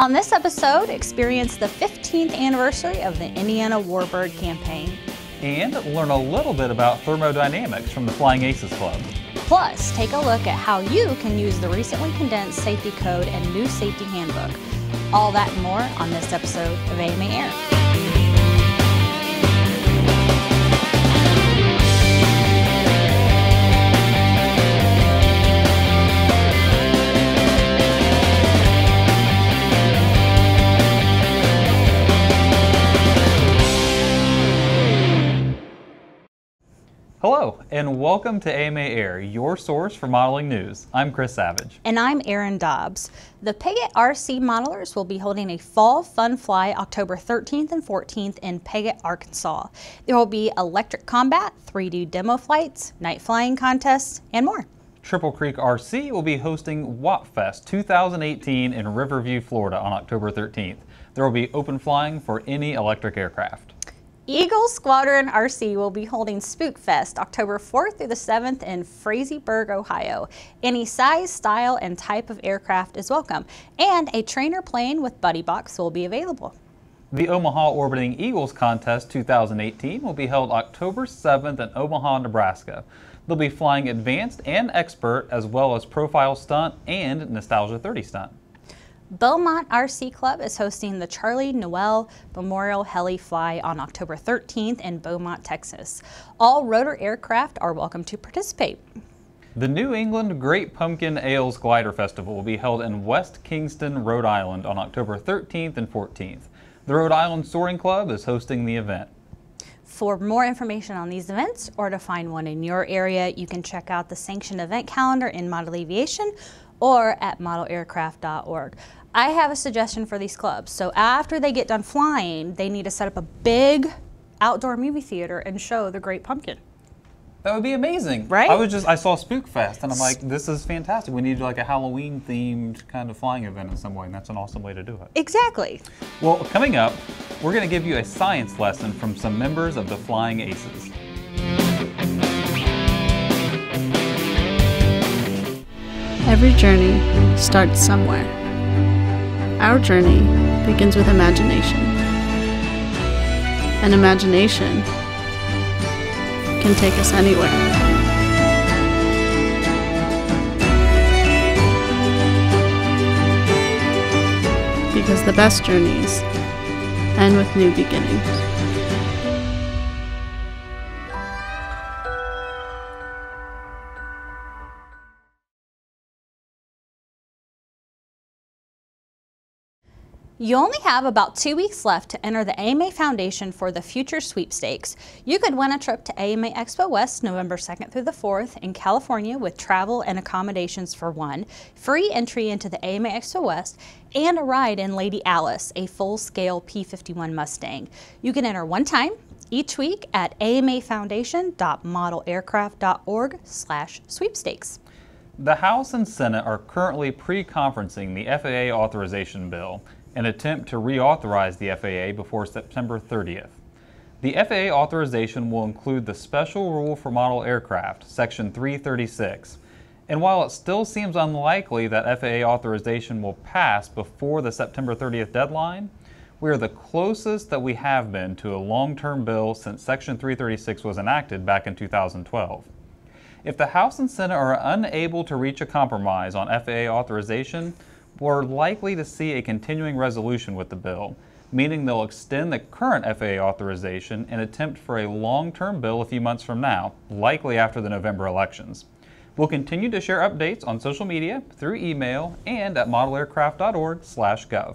On this episode, experience the 15th anniversary of the Indiana Warbird Campaign. And learn a little bit about thermodynamics from the Flying Aces Club. Plus, take a look at how you can use the recently condensed safety code and new safety handbook. All that and more on this episode of AMA Air. Hello, and welcome to AMA Air, your source for modeling news. I'm Chris Savage. And I'm Aaron Dobbs. The Piggott RC modelers will be holding a Fall Fun Fly October 13th and 14th in Piggott, Arkansas. There will be electric combat, 3D demo flights, night flying contests, and more. Triple Creek RC will be hosting Wattfest 2018 in Riverview, Florida on October 13th. There will be open flying for any electric aircraft. Eagles Squadron RC will be holding Spook Fest October 4th through the 7th in Frazeysburg, Ohio. Any size, style, and type of aircraft is welcome, and a trainer plane with Buddy Box will be available. The Omaha Orbiting Eagles Contest 2018 will be held October 7th in Omaha, Nebraska. They'll be flying advanced and expert, as well as profile stunt and nostalgia 30 stunt. Beaumont RC Club is hosting the Charlie Noel Memorial Heli Fly on October 13th in Beaumont, Texas. All rotor aircraft are welcome to participate. The New England Great Pumpkin Ales Glider Festival will be held in West Kingston, Rhode Island on October 13th and 14th. The Rhode Island Soaring Club is hosting the event. For more information on these events or to find one in your area, you can check out the sanctioned event calendar in Model Aviation or at modelaircraft.org. I have a suggestion for these clubs. So after they get done flying, they need to set up a big outdoor movie theater and show the Great Pumpkin. That would be amazing. Right? I saw Spook Fest and I'm like, this is fantastic. We need like a Halloween themed kind of flying event in some way, and that's an awesome way to do it. Exactly. Well, coming up, we're gonna give you a science lesson from some members of the Flying Aces. Every journey starts somewhere. Our journey begins with imagination. And imagination can take us anywhere. Because the best journeys end with new beginnings. You only have about 2 weeks left to enter the AMA Foundation for the Future Sweepstakes. You could win a trip to AMA Expo West November 2nd through the 4th in California with travel and accommodations for one, free entry into the AMA Expo West, and a ride in Lady Alice, a full-scale P-51 Mustang. You can enter one time each week at amafoundation.modelaircraft.org/sweepstakes. The House and Senate are currently pre-conferencing the FAA authorization bill, an attempt to reauthorize the FAA before September 30th. The FAA authorization will include the Special Rule for Model Aircraft, Section 336, and while it still seems unlikely that FAA authorization will pass before the September 30th deadline, we are the closest that we have been to a long-term bill since Section 336 was enacted back in 2012. If the House and Senate are unable to reach a compromise on FAA authorization, we're likely to see a continuing resolution with the bill, meaning they'll extend the current FAA authorization and attempt for a long-term bill a few months from now, likely after the November elections. We'll continue to share updates on social media, through email, and at modelaircraft.org/gov.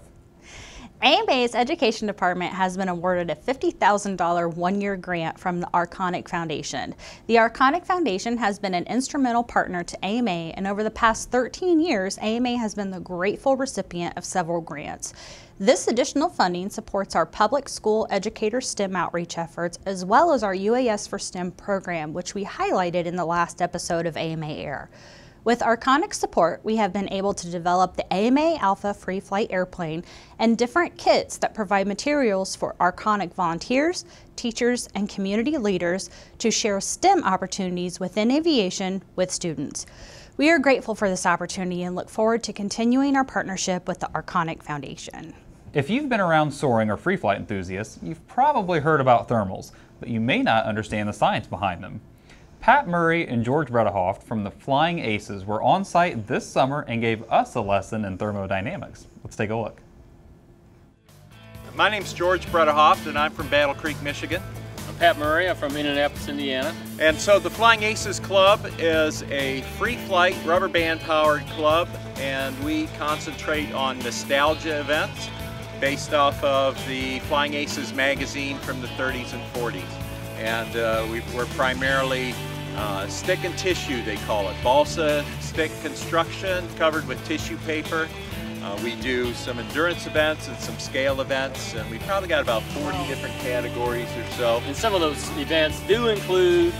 AMA's Education Department has been awarded a $50,000 one-year grant from the Arconic Foundation. The Arconic Foundation has been an instrumental partner to AMA, and over the past 13 years, AMA has been the grateful recipient of several grants. This additional funding supports our public school educator STEM outreach efforts, as well as our UAS for STEM program, which we highlighted in the last episode of AMA Air. With Arconic support, we have been able to develop the AMA Alpha Free Flight Airplane and different kits that provide materials for Arconic volunteers, teachers, and community leaders to share STEM opportunities within aviation with students. We are grateful for this opportunity and look forward to continuing our partnership with the Arconic Foundation. If you've been around soaring or free flight enthusiasts, you've probably heard about thermals, but you may not understand the science behind them. Pat Murray and George Bredehoft from the Flying Aces were on site this summer and gave us a lesson in thermodynamics. Let's take a look. My name's George Bredehoft and I'm from Battle Creek, Michigan. I'm Pat Murray, I'm from Indianapolis, Indiana. And so the Flying Aces Club is a free flight, rubber band powered club, and we concentrate on nostalgia events based off of the Flying Aces magazine from the 30s and 40s. And we're primarily stick and tissue, they call it. Balsa stick construction covered with tissue paper. We do some endurance events and some scale events, and we've probably got about 40 different categories or so. And some of those events do include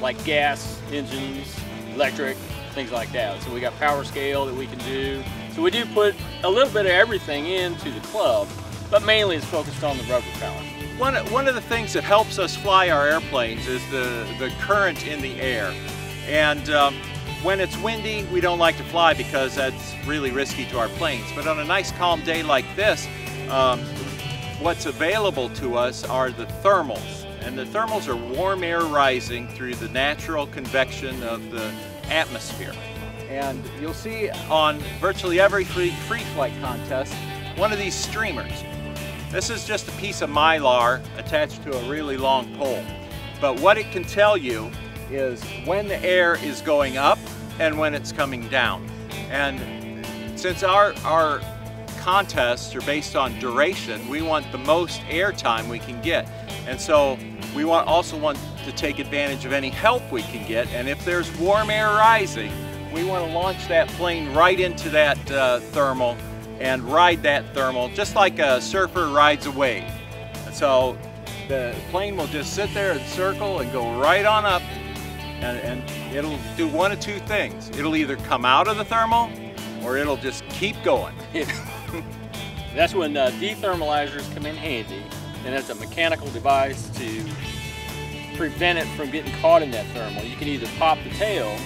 like gas engines, electric, things like that. So we got power scale that we can do. So we do put a little bit of everything into the club, but mainly it's focused on the rubber power. One of the things that helps us fly our airplanes is the current in the air. And when it's windy, we don't like to fly because that's really risky to our planes. But on a nice calm day like this, what's available to us are the thermals. And the thermals are warm air rising through the natural convection of the atmosphere. And you'll see on virtually every free flight contest, one of these streamers. This is just a piece of mylar attached to a really long pole. But what it can tell you is when the air is going up and when it's coming down. And since our contests are based on duration, we want the most air time we can get. And so we also want to take advantage of any help we can get. And if there's warm air rising, we want to launch that plane right into that thermal and ride that thermal just like a surfer rides a wave. So the plane will just sit there and circle and go right on up, and it'll do one of two things. It'll either come out of the thermal or it'll just keep going. That's when dethermalizers come in handy, and that's a mechanical device to prevent it from getting caught in that thermal. You can either pop the tail,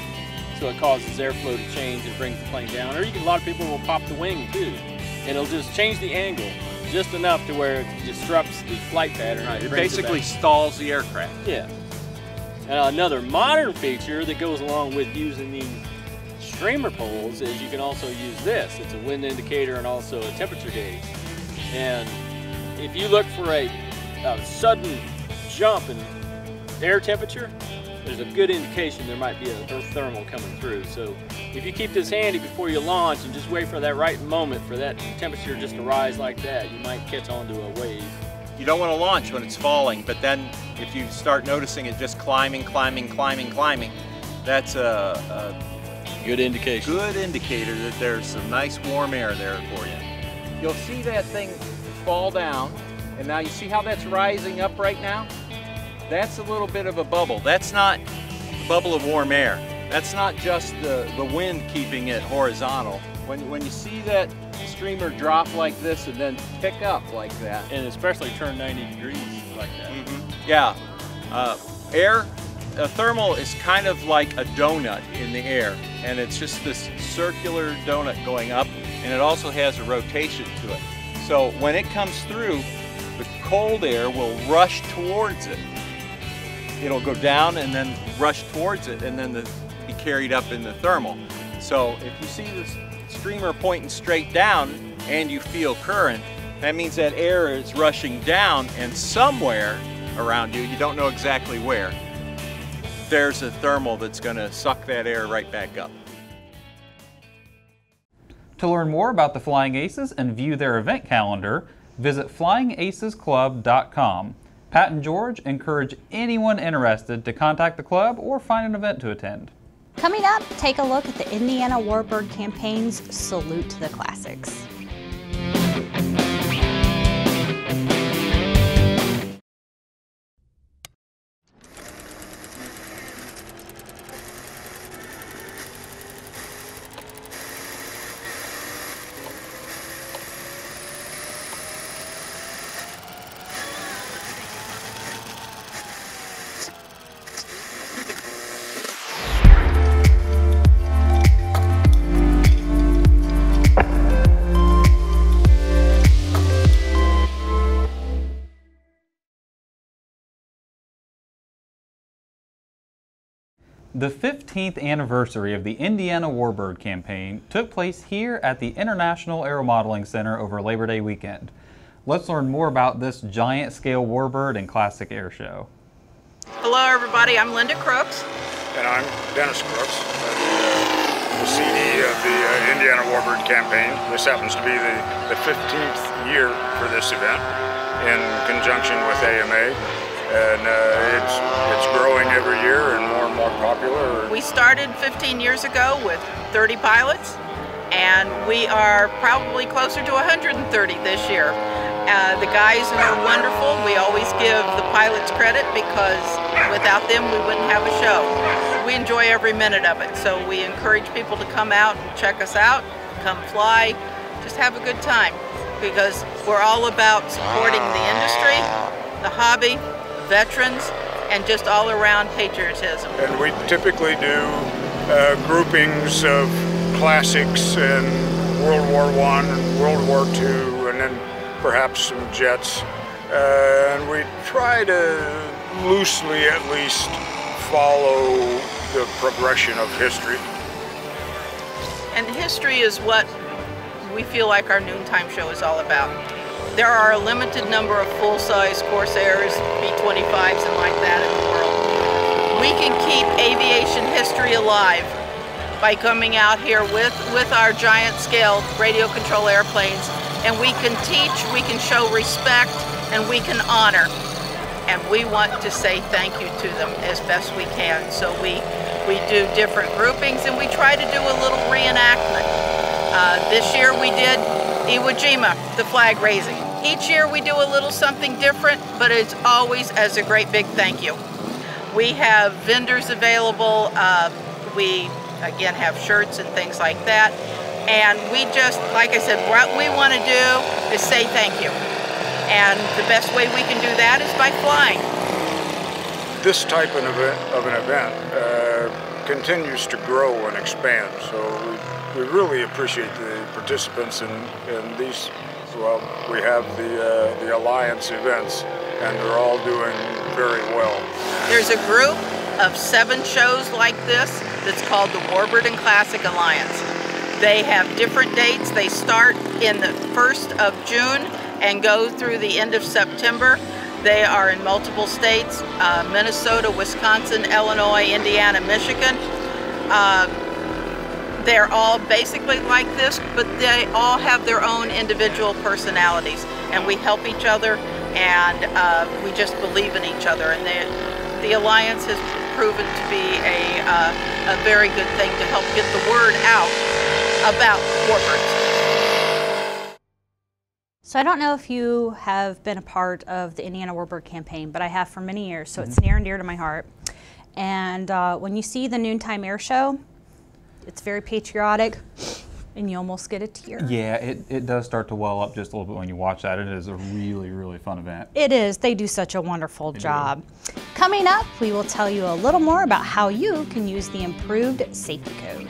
so it causes airflow to change and brings the plane down. Or you can, a lot of people will pop the wing too, and it'll just change the angle just enough to where it disrupts the flight pattern. Right. It basically stalls the aircraft. Yeah. Another modern feature that goes along with using these streamer poles is you can also use this. It's a wind indicator and also a temperature gauge. And if you look for a sudden jump in air temperature, there's a good indication there might be a thermal coming through. So if you keep this handy before you launch and just wait for that right moment for that temperature just to rise like that, you might catch onto a wave. You don't want to launch when it's falling, but then if you start noticing it just climbing, that's a good indication. Good indicator that there's some nice warm air there for you. You'll see that thing fall down, and now you see how that's rising up right now? That's a little bit of a bubble. That's not a bubble of warm air. That's not just the wind keeping it horizontal. When you see that streamer drop like this and then pick up like that, and especially turn 90 degrees like that. Mm-hmm. Yeah. Thermal is kind of like a donut in the air, and it's just this circular donut going up, and it also has a rotation to it. So when it comes through, the cold air will rush towards it. It'll go down and then rush towards it and then be carried up in the thermal. So if you see this streamer pointing straight down and you feel current, that means that air is rushing down, and somewhere around you, you don't know exactly where, there's a thermal that's going to suck that air right back up. To learn more about the Flying Aces and view their event calendar, visit FlyingAcesClub.com. Pat and George encourage anyone interested to contact the club or find an event to attend. Coming up, take a look at the Indiana Warbird Campaign's Salute to the Classics. The 15th anniversary of the Indiana Warbird Campaign took place here at the International Aeromodeling Center over Labor Day weekend. Let's learn more about this giant-scale Warbird and classic air show. Hello, everybody. I'm Linda Crooks. And I'm Dennis Crooks. I'm the CD of the Indiana Warbird Campaign. This happens to be the 15th year for this event in conjunction with AMA. And it's growing every year and more popular. We started 15 years ago with 30 pilots, and we are probably closer to 130 this year. The guys are wonderful. We always give the pilots credit because without them we wouldn't have a show. We enjoy every minute of it, so we encourage people to come out and check us out, come fly, just have a good time, because we're all about supporting the industry, the hobby, veterans, and just all-around patriotism. And we typically do groupings of classics and World War I and World War II, and then perhaps some jets. And we try to loosely at least follow the progression of history. And history is what we feel like our noontime show is all about. There are a limited number of full-size Corsairs, B-25s, and like that in the world. We can keep aviation history alive by coming out here with our giant-scale radio control airplanes, and we can teach, we can show respect, and we can honor. And we want to say thank you to them as best we can. So we do different groupings, and we try to do a little reenactment. This year we did Iwo Jima, the flag raising. Each year we do a little something different, but it's always as a great big thank you. We have vendors available. We again have shirts and things like that. And we just, like I said, what we want to do is say thank you. And the best way we can do that is by flying. This type of an event continues to grow and expand. So we really appreciate the participants in these. Well, we have the Alliance events, and they're all doing very well. There's a group of 7 shows like this that's called the Warbird and Classic Alliance. They have different dates. They start in the 1st of June and go through the end of September. They are in multiple states, Minnesota, Wisconsin, Illinois, Indiana, Michigan. They're all basically like this, but they all have their own individual personalities, and we help each other, and we just believe in each other. And the Alliance has proven to be a very good thing to help get the word out about Warbirds. So I don't know if you have been a part of the Indiana Warbird Campaign, but I have for many years, so it's near and dear to my heart. And when you see the Noontime Air Show, it's very patriotic, and you almost get a tear. Yeah, it does start to well up just a little bit when you watch that. It is a really, really fun event. It is. They do such a wonderful job. Coming up, we will tell you a little more about how you can use the improved safety code.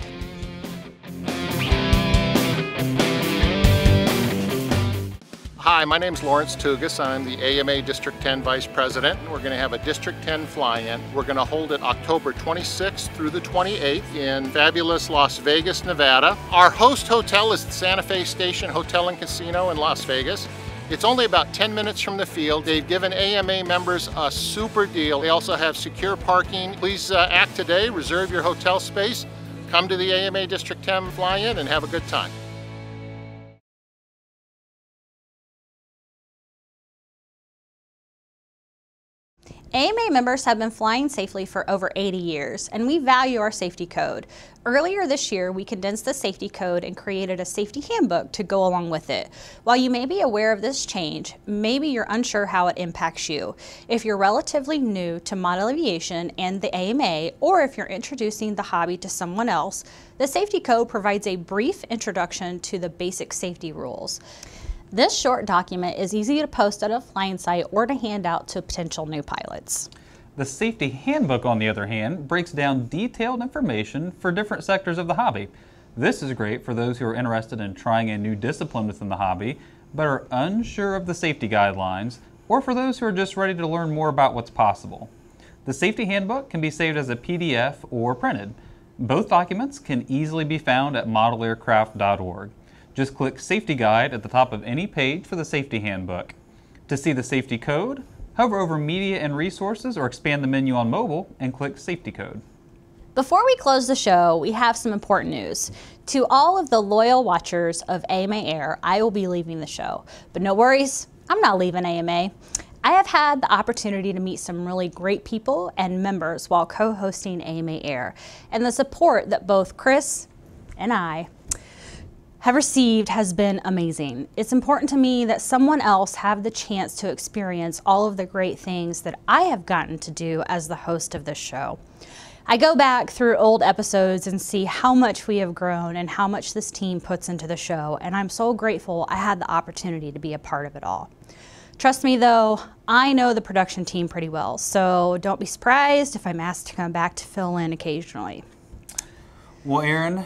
Hi, my name's Lawrence Tugas. I'm the AMA District 10 Vice President. We're going to have a District 10 fly-in. We're going to hold it October 26th through the 28th in fabulous Las Vegas, Nevada. Our host hotel is the Santa Fe Station Hotel and Casino in Las Vegas. It's only about 10 minutes from the field. They've given AMA members a super deal. They also have secure parking. Please act today, reserve your hotel space, come to the AMA District 10 fly-in and have a good time. AMA members have been flying safely for over 80 years, and we value our safety code. Earlier this year, we condensed the safety code and created a safety handbook to go along with it. While you may be aware of this change, maybe you're unsure how it impacts you. If you're relatively new to model aviation and the AMA, or if you're introducing the hobby to someone else, the safety code provides a brief introduction to the basic safety rules. This short document is easy to post at a flying site or to hand out to potential new pilots. The Safety Handbook, on the other hand, breaks down detailed information for different sectors of the hobby. This is great for those who are interested in trying a new discipline within the hobby, but are unsure of the safety guidelines, or for those who are just ready to learn more about what's possible. The safety handbook can be saved as a PDF or printed. Both documents can easily be found at modelaircraft.org. Just click Safety Guide at the top of any page for the safety handbook. To see the safety code, hover over Media and Resources or expand the menu on mobile and click Safety Code. Before we close the show, we have some important news. To all of the loyal watchers of AMA Air, I will be leaving the show. But no worries, I'm not leaving AMA. I have had the opportunity to meet some really great people and members while co-hosting AMA Air, and the support that both Chris and I have received has been amazing. It's important to me that someone else have the chance to experience all of the great things that I have gotten to do as the host of this show. I go back through old episodes and see how much we have grown and how much this team puts into the show, and I'm so grateful I had the opportunity to be a part of it all. Trust me though, I know the production team pretty well, so don't be surprised if I'm asked to come back to fill in occasionally. Well, Aaron,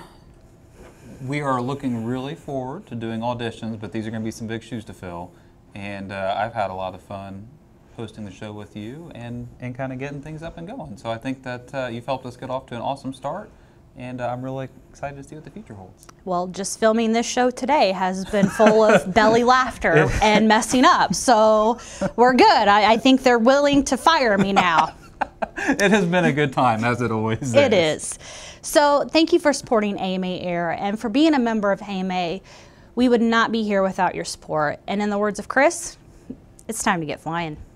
we are looking really forward to doing auditions, but these are going to be some big shoes to fill. And I've had a lot of fun hosting the show with you and kind of getting things up and going. So I think that you've helped us get off to an awesome start. And I'm really excited to see what the future holds. Well, just filming this show today has been full of belly laughter and messing up. So we're good. I think they're willing to fire me now. It has been a good time, as it always is. It is. So thank you for supporting AMA Air and for being a member of AMA. We would not be here without your support. And in the words of Chris, it's time to get flying.